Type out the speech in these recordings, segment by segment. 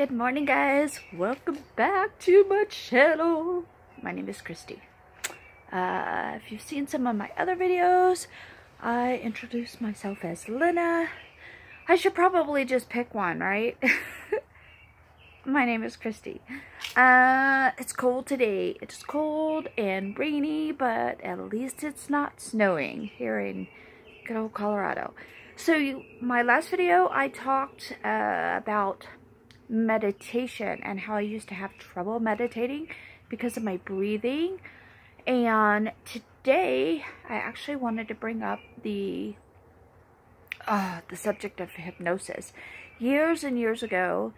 Good morning, guys. Welcome back to my channel. My name is Christy. If you've seen some of my other videos, I introduce myself as Lena. I should probably just pick one, right? My name is Christy. It's cold today. It's cold and rainy, but at least it's not snowing here in good old Colorado. So my last video, I talked about meditation and how I used to have trouble meditating because of my breathing. And today I actually wanted to bring up the subject of hypnosis. Years and years ago,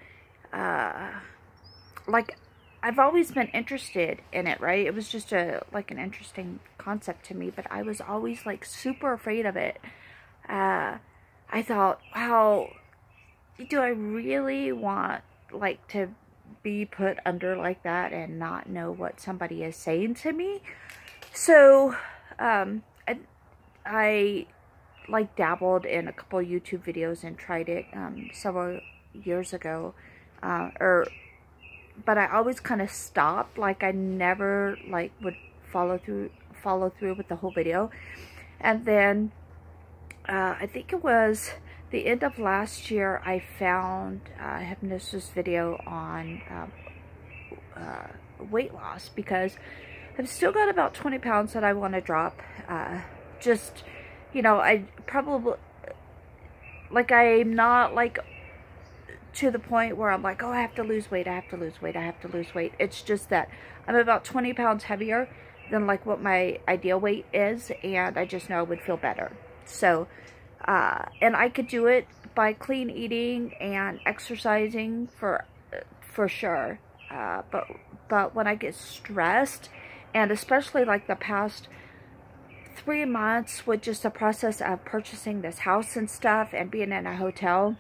like, I've always been interested in it, right? It was just an interesting concept to me, but I was always like super afraid of it. I thought, wow, do I really want, like, to be put under like that and not know what somebody is saying to me? So, I like dabbled in a couple YouTube videos and tried it, several years ago, but I always kind of stopped. Like, I never, like, would follow through with the whole video. And then, I think it was the end of last year, I found a hypnosis video on weight loss, because I've still got about 20 pounds that I want to drop. Just, you know, I probably, like, I'm not, like, to the point where I'm like, oh, I have to lose weight, I have to lose weight, I have to lose weight. It's just that I'm about 20 pounds heavier than, like, what my ideal weight is, and I just know I would feel better. So, and I could do it by clean eating and exercising for sure. But when I get stressed, and especially like the past 3 months with just the process of purchasing this house and stuff and being in a hotel,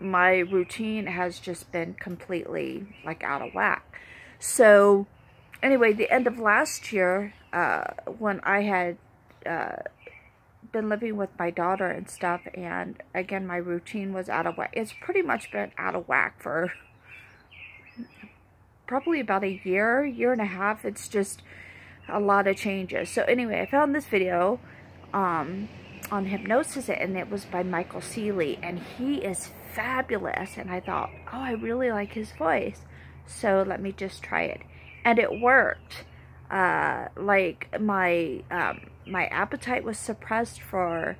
my routine has just been completely, like, out of whack. So anyway, the end of last year, when I had, been living with my daughter and stuff, and again my routine was out of whack. It's pretty much been out of whack for probably about a year and a half. It's just a lot of changes. So anyway, I found this video on hypnosis, and it was by Michael Seeley, and he is fabulous, and I thought, oh, I really like his voice, so let me just try it. And it worked. Like, my appetite was suppressed for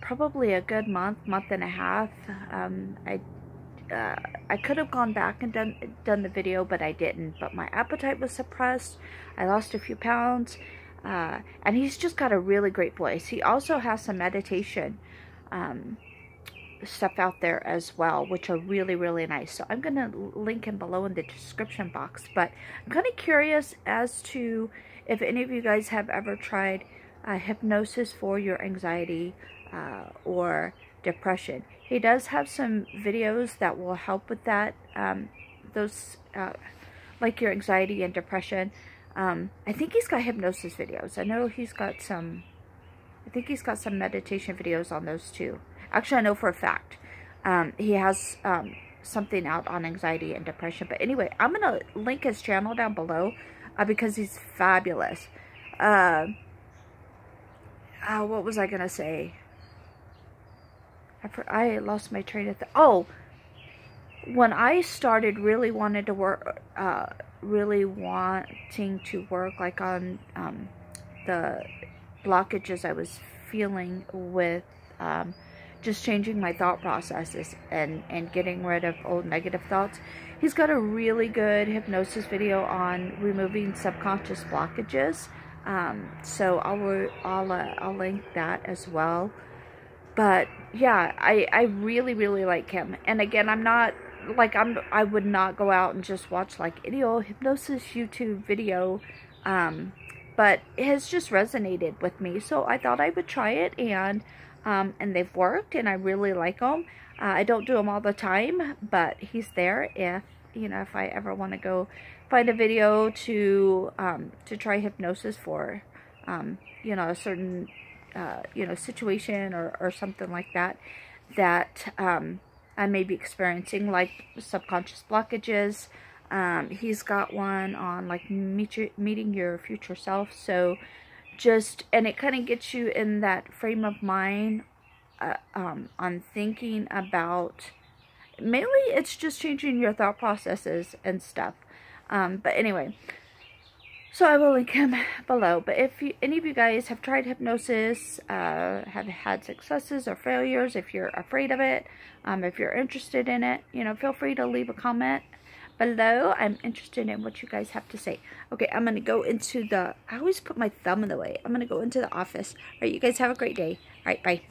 probably a good month and a half. I could have gone back and done the video, but I didn't. But my appetite was suppressed. I lost a few pounds, and he's just got a really great voice. He also has some meditation stuff out there as well, which are really nice. So I'm gonna link him below in the description box. But I'm kind of curious as to if any of you guys have ever tried hypnosis for your anxiety or depression. He does have some videos that will help with that, like your anxiety and depression. I think he's got hypnosis videos. I know he's got some, I think he's got some meditation videos on those too. Actually, I know for a fact he has something out on anxiety and depression. But anyway, I'm going to link his channel down below because he's fabulous. What was I going to say? I lost my train of thought. Oh, when I started really wanting to work like on the blockages I was feeling with just changing my thought processes and getting rid of old negative thoughts. He's got a really good hypnosis video on removing subconscious blockages. So I'll link that as well. But yeah, I really like him. And again, I'm not like, I would not go out and just watch like any old hypnosis YouTube video. But it has just resonated with me. So I thought I would try it, and they've worked, and I really like them. I don't do them all the time, but he's there if, you know, if I ever want to go find a video to try hypnosis for, you know, a certain, you know, situation or something like that, maybe experiencing like subconscious blockages. He's got one on like meeting your future self. So just, and it kind of gets you in that frame of mind on thinking about, mainly it's just changing your thought processes and stuff. But anyway, so I will link him below. But if you, any of you guys have tried hypnosis, have had successes or failures, if you're afraid of it, if you're interested in it, you know, feel free to leave a comment below. I'm interested in what you guys have to say. Okay, I'm going to go into the, I always put my thumb in the way. I'm going to go into the office. All right, you guys have a great day. All right, bye.